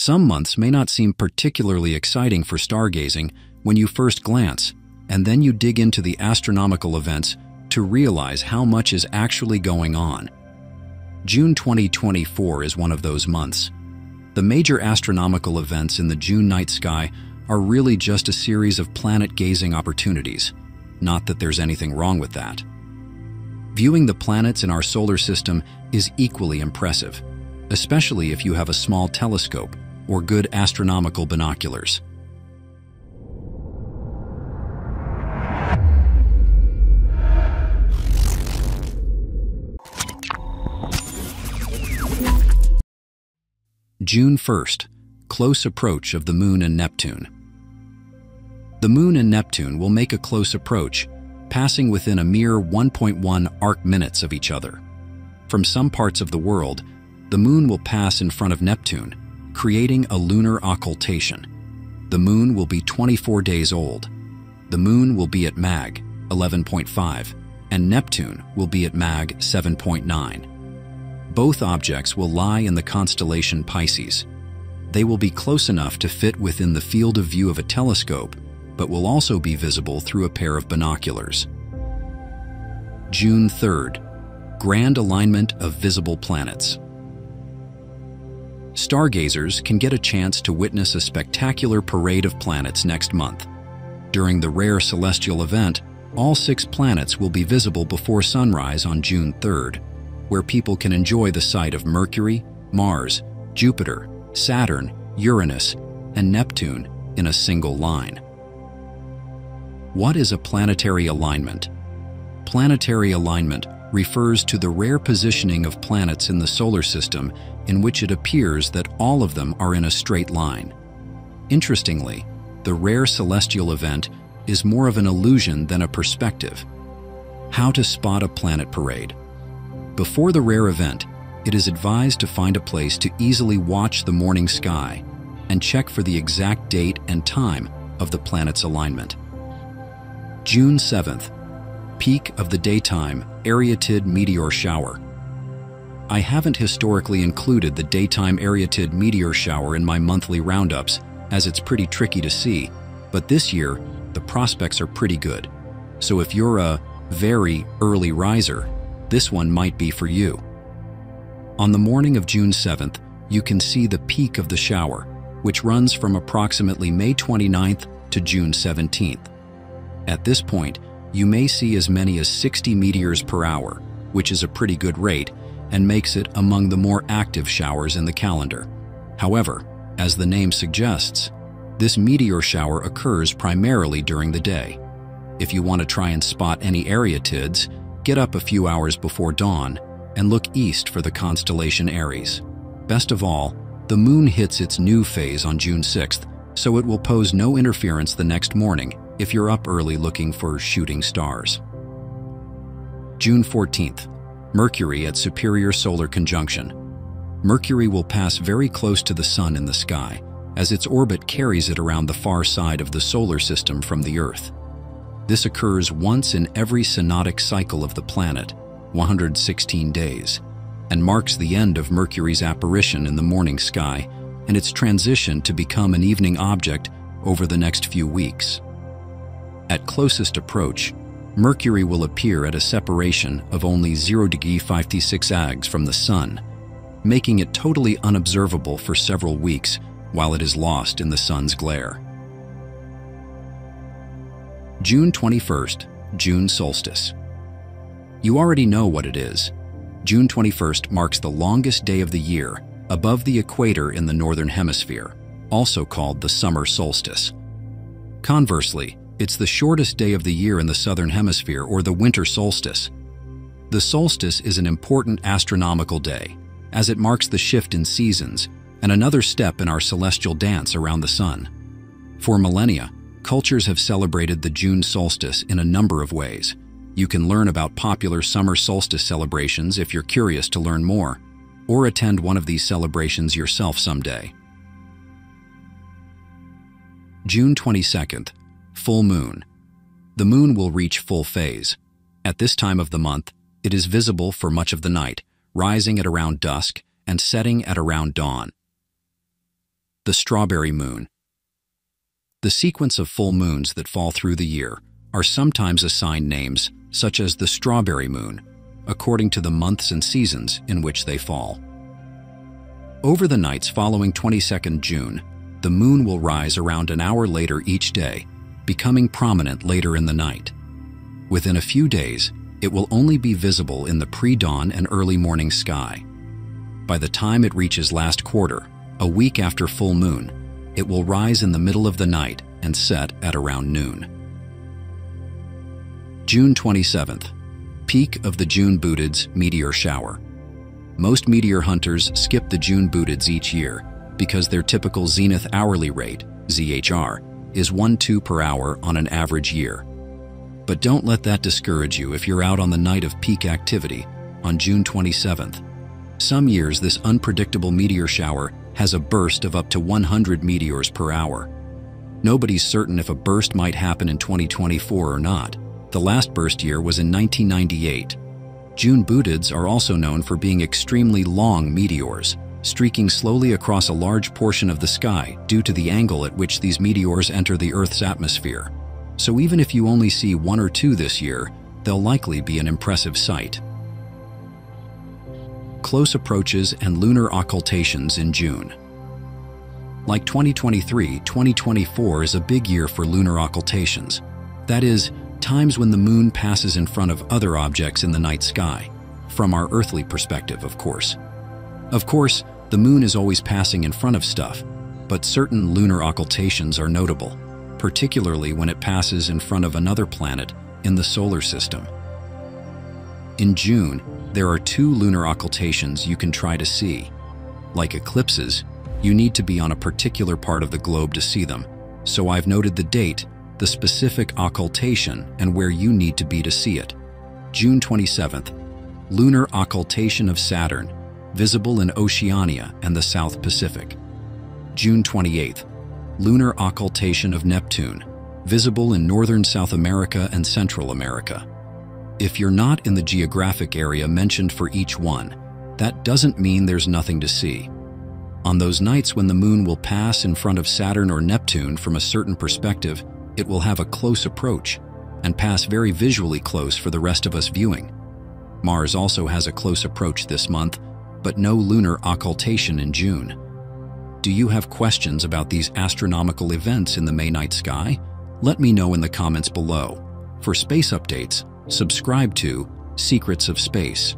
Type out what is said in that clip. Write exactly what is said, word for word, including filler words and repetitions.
Some months may not seem particularly exciting for stargazing when you first glance, and then you dig into the astronomical events to realize how much is actually going on. June twenty twenty-four is one of those months. The major astronomical events in the June night sky are really just a series of planet-gazing opportunities. Not that there's anything wrong with that. Viewing the planets in our solar system is equally impressive, especially if you have a small telescope or good astronomical binoculars. June first, close approach of the Moon and Neptune. The Moon and Neptune will make a close approach, passing within a mere one point one arc minutes of each other. From some parts of the world, the Moon will pass in front of Neptune, creating a lunar occultation. The Moon will be twenty-four days old. The Moon will be at mag eleven point five, and Neptune will be at mag seven point nine. Both objects will lie in the constellation Pisces. They will be close enough to fit within the field of view of a telescope, but will also be visible through a pair of binoculars. June third, grand alignment of visible planets. Stargazers can get a chance to witness a spectacular parade of planets next month. During the rare celestial event, all six planets will be visible before sunrise on June third. Where people can enjoy the sight of Mercury, Mars, Jupiter, Saturn, Uranus, and Neptune in a single line. What is a planetary alignment? Planetary alignment refers to the rare positioning of planets in the solar system in which it appears that all of them are in a straight line. Interestingly, the rare celestial event is more of an illusion than a perspective. How to spot a planet parade? Before the rare event, it is advised to find a place to easily watch the morning sky and check for the exact date and time of the planet's alignment. June seventh, peak of the daytime Arietid meteor shower. I haven't historically included the daytime Arietid meteor shower in my monthly roundups, as it's pretty tricky to see, but this year, the prospects are pretty good. So if you're a very early riser, this one might be for you. On the morning of June seventh, you can see the peak of the shower, which runs from approximately May twenty-ninth to June seventeenth. At this point, you may see as many as sixty meteors per hour, which is a pretty good rate and makes it among the more active showers in the calendar. However, as the name suggests, this meteor shower occurs primarily during the day. If you want to try and spot any Arietids, get up a few hours before dawn and look east for the constellation Aries. Best of all, the moon hits its new phase on June sixth, so it will pose no interference the next morning if you're up early looking for shooting stars. June fourteenth, Mercury at superior solar conjunction. Mercury will pass very close to the sun in the sky, as its orbit carries it around the far side of the solar system from the Earth. This occurs once in every synodic cycle of the planet, one hundred sixteen days, and marks the end of Mercury's apparition in the morning sky and its transition to become an evening object over the next few weeks. At closest approach, Mercury will appear at a separation of only zero point five six A Gs from the Sun, making it totally unobservable for several weeks while it is lost in the Sun's glare. June twenty-first, June solstice. You already know what it is. June twenty-first marks the longest day of the year above the equator in the northern hemisphere, also called the summer solstice. Conversely, it's the shortest day of the year in the southern hemisphere, or the winter solstice. The solstice is an important astronomical day, as it marks the shift in seasons and another step in our celestial dance around the sun. For millennia, cultures have celebrated the June solstice in a number of ways. You can learn about popular summer solstice celebrations if you're curious to learn more, or attend one of these celebrations yourself someday. June twenty-second, full moon. The moon will reach full phase. At this time of the month, it is visible for much of the night, rising at around dusk and setting at around dawn. The strawberry moon. The sequence of full moons that fall through the year are sometimes assigned names, such as the strawberry moon, according to the months and seasons in which they fall. Over the nights following the twenty-second of June, the moon will rise around an hour later each day, becoming prominent later in the night. Within a few days, it will only be visible in the pre-dawn and early morning sky. By the time it reaches last quarter, a week after full moon, it will rise in the middle of the night and set at around noon. June twenty-seventh, peak of the June Boötids meteor shower. Most meteor hunters skip the June Boötids each year because their typical zenith hourly rate, Z H R, is one point two per hour on an average year. But don't let that discourage you if you're out on the night of peak activity on June twenty-seventh. Some years this unpredictable meteor shower has a burst of up to one hundred meteors per hour. Nobody's certain if a burst might happen in twenty twenty-four or not. The last burst year was in nineteen ninety-eight. June Boötids are also known for being extremely long meteors, streaking slowly across a large portion of the sky due to the angle at which these meteors enter the Earth's atmosphere. So even if you only see one or two this year, they'll likely be an impressive sight. Close approaches and lunar occultations in June. Like twenty twenty-three, twenty twenty-four is a big year for lunar occultations. That is, times when the moon passes in front of other objects in the night sky, from our earthly perspective, of course. Of course, the moon is always passing in front of stuff, but certain lunar occultations are notable, particularly when it passes in front of another planet in the solar system. In June, there are two lunar occultations you can try to see. Like eclipses, you need to be on a particular part of the globe to see them, so I've noted the date, the specific occultation, and where you need to be to see it. June twenty-seventh, lunar occultation of Saturn, visible in Oceania and the South Pacific. June twenty-eighth, lunar occultation of Neptune, visible in northern South America and Central America. If you're not in the geographic area mentioned for each one, that doesn't mean there's nothing to see. On those nights when the moon will pass in front of Saturn or Neptune from a certain perspective, it will have a close approach and pass very visually close for the rest of us viewing. Mars also has a close approach this month, but no lunar occultation in June. Do you have questions about these astronomical events in the May night sky? Let me know in the comments below. For space updates, subscribe to Secrets of Space.